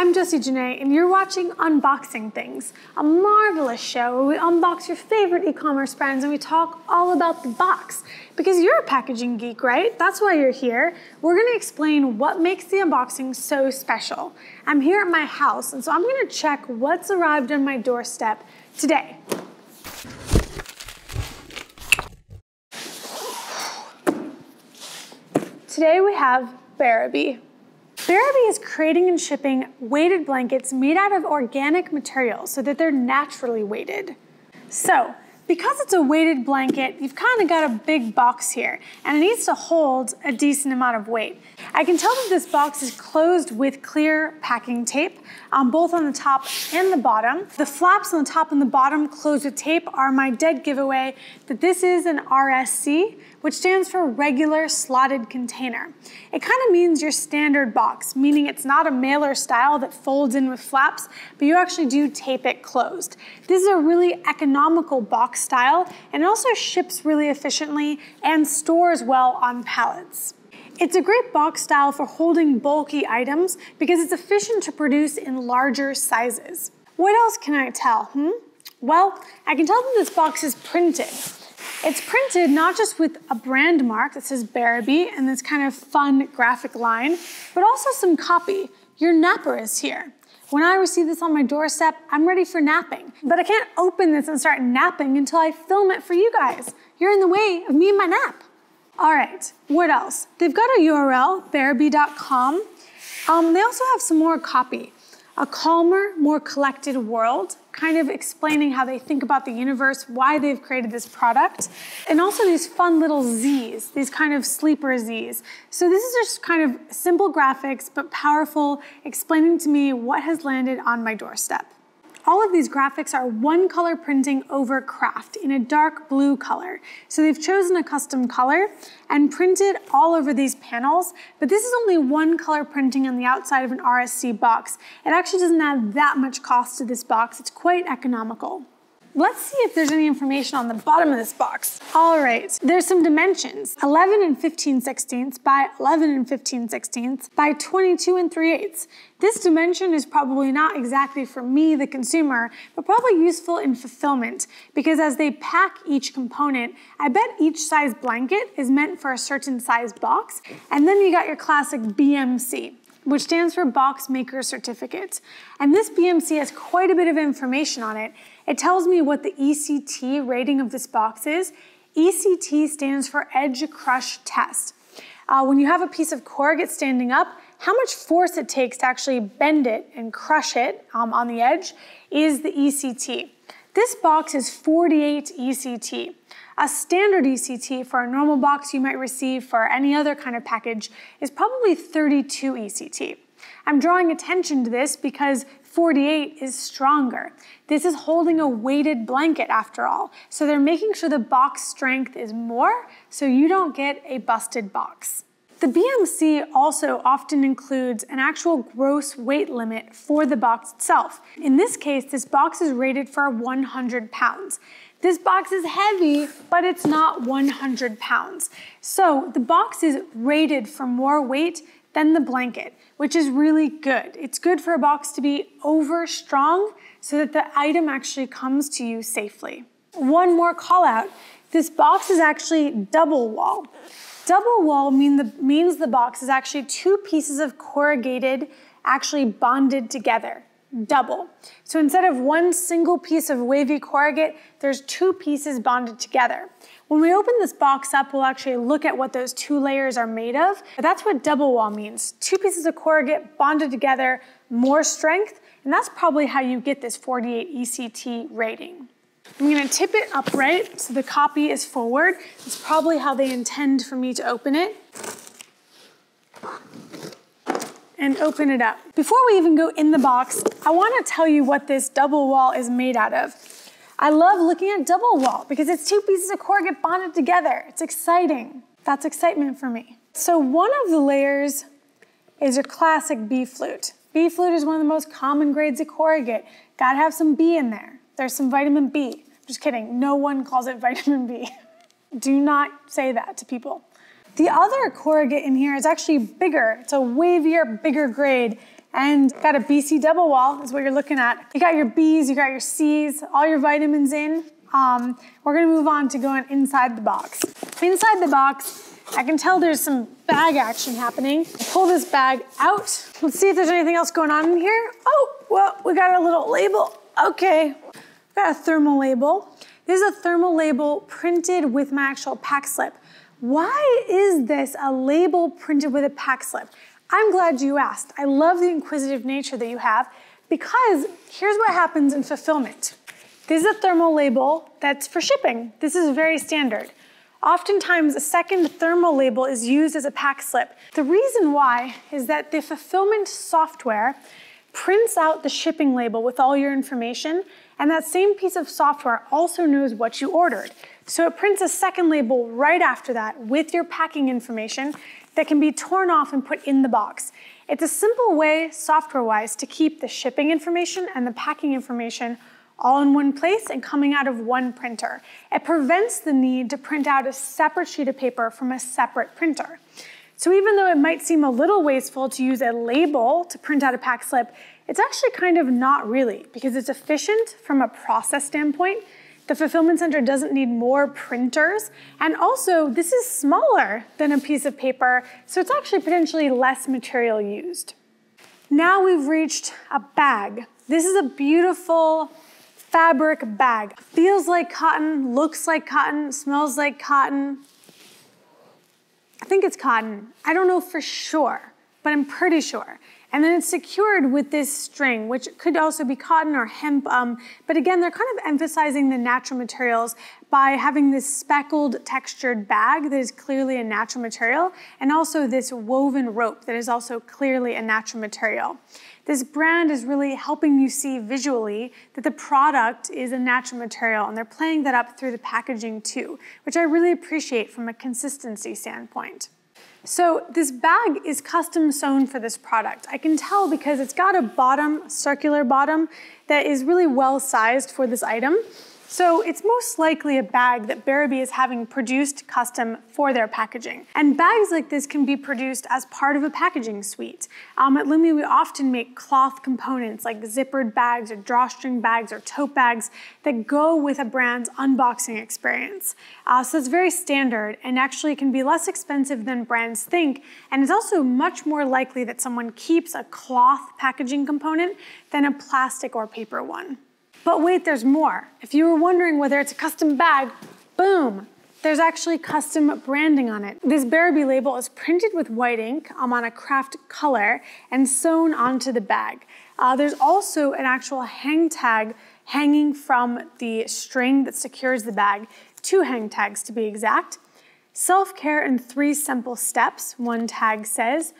I'm Jesse Genet, and you're watching Unboxing Things, a marvelous show where we unbox your favorite e-commerce brands and we talk all about the box. Because you're a packaging geek, right? That's why you're here. We're gonna explain what makes the unboxing so special. I'm here at my house, and so I'm gonna check what's arrived on my doorstep today. Today we have Bearaby. Bearaby is creating and shipping weighted blankets made out of organic materials so that they're naturally weighted. So, because it's a weighted blanket, you've kind of got a big box here, and it needs to hold a decent amount of weight. I can tell that this box is closed with clear packing tape, both on the top and the bottom. The flaps on the top and the bottom closed with tape are my dead giveaway that this is an RSC, which stands for regular slotted container. It kind of means your standard box, meaning it's not a mailer style that folds in with flaps, but you actually do tape it closed. This is a really economical box style, and it also ships really efficiently and stores well on pallets. It's a great box style for holding bulky items because it's efficient to produce in larger sizes. What else can I tell, Well, I can tell that this box is printed. It's printed not just with a brand mark that says Bearaby and this kind of fun graphic line, but also some copy. Your napper is here. When I receive this on my doorstep, I'm ready for napping, but I can't open this and start napping until I film it for you guys. You're in the way of me and my nap. All right, what else? They've got a URL, bearaby.com. They also have some more copy. A calmer, more collected world, kind of explaining how they think about the universe, why they've created this product, and also these fun little Zs, these kind of sleeper Zs. So this is just kind of simple graphics, but powerful, explaining to me what has landed on my doorstep. All of these graphics are one color printing over craft in a dark blue color. So they've chosen a custom color and printed all over these panels, but this is only one color printing on the outside of an RSC box. It actually doesn't add that much cost to this box. It's quite economical. Let's see if there's any information on the bottom of this box. All right, there's some dimensions, 11 and 15 sixteenths by 11 and 15 sixteenths by 22 and 3/8. This dimension is probably not exactly for me, the consumer, but probably useful in fulfillment because as they pack each component, I bet each size blanket is meant for a certain size box. And then you got your classic BMC, which stands for Box Maker Certificate. And this BMC has quite a bit of information on it. It tells me what the ECT rating of this box is. ECT stands for Edge Crush Test. When you have a piece of corrugate standing up, how much force it takes to actually bend it and crush it on the edge is the ECT. This box is 48 ECT. A standard ECT for a normal box you might receive for any other kind of package is probably 32 ECT. I'm drawing attention to this because 48 is stronger. This is holding a weighted blanket after all, so they're making sure the box strength is more so you don't get a busted box. The BMC also often includes an actual gross weight limit for the box itself. In this case, this box is rated for 100 pounds. This box is heavy, but it's not 100 pounds. So the box is rated for more weight than the blanket, which is really good. It's good for a box to be over strong so that the item actually comes to you safely. One more call out. This box is actually double wall. Double wall means the box is actually two pieces of corrugated actually bonded together, double. So instead of one single piece of wavy corrugate, there's two pieces bonded together. When we open this box up, we'll actually look at what those two layers are made of. But that's what double wall means, two pieces of corrugate bonded together, more strength, and that's probably how you get this 48 ECT rating. I'm gonna tip it upright so the copy is forward. It's probably how they intend for me to open it. And open it up. Before we even go in the box, I wanna tell you what this double wall is made out of. I love looking at double wall because it's two pieces of corrugate bonded together. It's exciting. That's excitement for me. So one of the layers is your classic B flute. B flute is one of the most common grades of corrugate. Gotta have some B in there. There's some vitamin B. Just kidding, no one calls it vitamin B. Do not say that to people. The other corrugate in here is actually bigger. It's a wavier, bigger grade. and got a BC double wall is what you're looking at. You got your B's, you got your C's, all your vitamins in. We're gonna move on to going inside the box. Inside the box, I can tell there's some bag action happening. Pull this bag out. Let's see if there's anything else going on in here. Oh, well, we got a little label. Okay, got a thermal label. This is a thermal label printed with my actual pack slip. Why is this a label printed with a pack slip? I'm glad you asked. I love the inquisitive nature that you have, because here's what happens in fulfillment. This is a thermal label that's for shipping. This is very standard. Oftentimes, a second thermal label is used as a pack slip. The reason why is that the fulfillment software prints out the shipping label with all your information, and that same piece of software also knows what you ordered. So it prints a second label right after that with your packing information that can be torn off and put in the box. It's a simple way, software-wise, to keep the shipping information and the packing information all in one place and coming out of one printer. It prevents the need to print out a separate sheet of paper from a separate printer. So even though it might seem a little wasteful to use a label to print out a pack slip, it's actually kind of not really, because it's efficient from a process standpoint. The fulfillment center doesn't need more printers. And also, this is smaller than a piece of paper, so it's actually potentially less material used. Now we've reached a bag. This is a beautiful fabric bag. Feels like cotton, looks like cotton, smells like cotton. I think it's cotton. I don't know for sure, but I'm pretty sure. And then it's secured with this string, which could also be cotton or hemp. But again, they're kind of emphasizing the natural materials by having this speckled textured bag that is clearly a natural material, and also this woven rope that is also clearly a natural material. This brand is really helping you see visually that the product is a natural material, and they're playing that up through the packaging too, which I really appreciate from a consistency standpoint. So this bag is custom sewn for this product. I can tell because it's got a bottom, circular bottom, that is really well sized for this item. So it's most likely a bag that Bearaby is having produced custom for their packaging. And bags like this can be produced as part of a packaging suite. At Lumi, we often make cloth components like zippered bags or drawstring bags or tote bags that go with a brand's unboxing experience. So it's very standard and actually can be less expensive than brands think. And it's also much more likely that someone keeps a cloth packaging component than a plastic or paper one. But wait, there's more. If you were wondering whether it's a custom bag, boom, there's actually custom branding on it. This Bearaby label is printed with white ink on a craft color and sewn onto the bag. There's also an actual hang tag hanging from the string that secures the bag, 2 hang tags to be exact. Self-care in 3 simple steps, one tag says.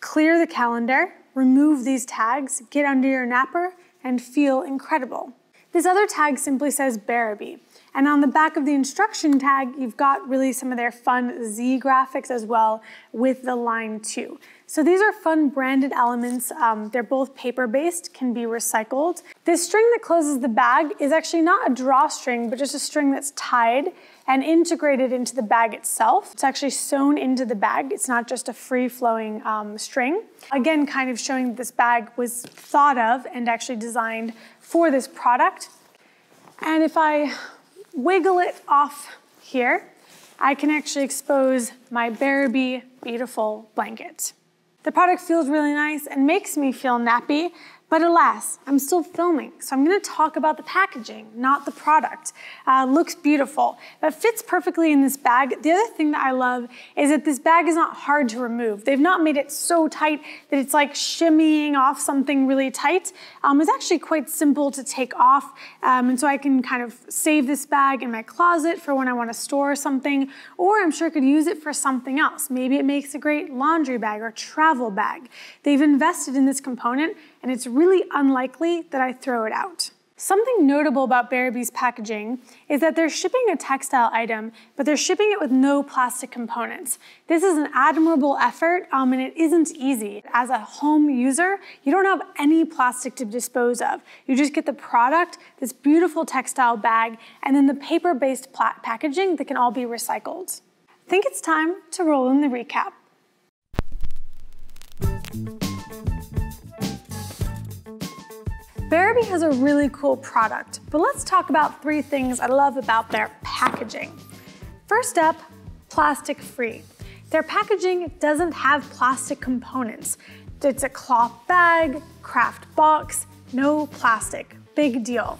Clear the calendar, remove these tags, get under your napper, and feel incredible. This other tag simply says Bearaby. And on the back of the instruction tag, you've got really some of their fun Z graphics as well with the line too. So these are fun branded elements. They're both paper-based, can be recycled. This string that closes the bag is actually not a drawstring, but just a string that's tied and integrated into the bag itself. It's actually sewn into the bag. It's not just a free-flowing string. Again, kind of showing that this bag was thought of and actually designed for this product. And if I wiggle it off here, I can actually expose my Bearaby beautiful blanket. The product feels really nice and makes me feel nappy, but alas, I'm still filming, so I'm gonna talk about the packaging, not the product. Looks beautiful, but fits perfectly in this bag. The other thing that I love is that this bag is not hard to remove. They've not made it so tight that it's like shimmying off something really tight. It's actually quite simple to take off, and so I can kind of save this bag in my closet for when I wanna store something, or I'm sure I could use it for something else. Maybe it makes a great laundry bag or travel bag. They've invested in this component, and it's really unlikely that I throw it out. Something notable about Bearaby's packaging is that they're shipping a textile item, but they're shipping it with no plastic components. This is an admirable effort, and it isn't easy. As a home user, you don't have any plastic to dispose of. You just get the product, this beautiful textile bag, and then the paper-based packaging that can all be recycled. I think it's time to roll in the recap. Bearaby has a really cool product, but let's talk about three things I love about their packaging. First up, plastic-free. Their packaging doesn't have plastic components. It's a cloth bag, craft box, no plastic, big deal.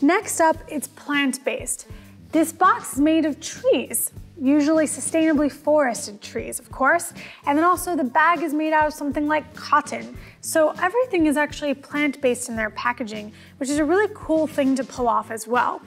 Next up, it's plant-based. This box is made of trees, usually sustainably forested trees, of course. And then also the bag is made out of something like cotton. So everything is actually plant-based in their packaging, which is a really cool thing to pull off as well.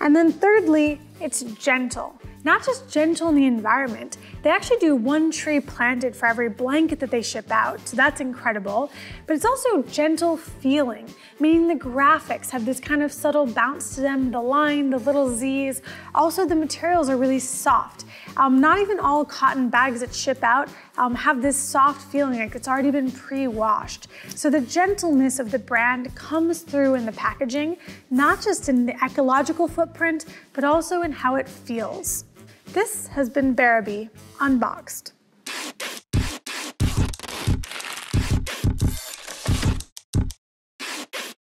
And then thirdly, it's gentle. Not just gentle in the environment, they actually do one tree planted for every blanket that they ship out, so that's incredible. But it's also gentle feeling, meaning the graphics have this kind of subtle bounce to them, the line, the little Z's. Also, the materials are really soft. Not even all cotton bags that ship out have this soft feeling, like it's already been pre-washed. So the gentleness of the brand comes through in the packaging, not just in the ecological footprint, but also in how it feels. This has been Bearaby Unboxed.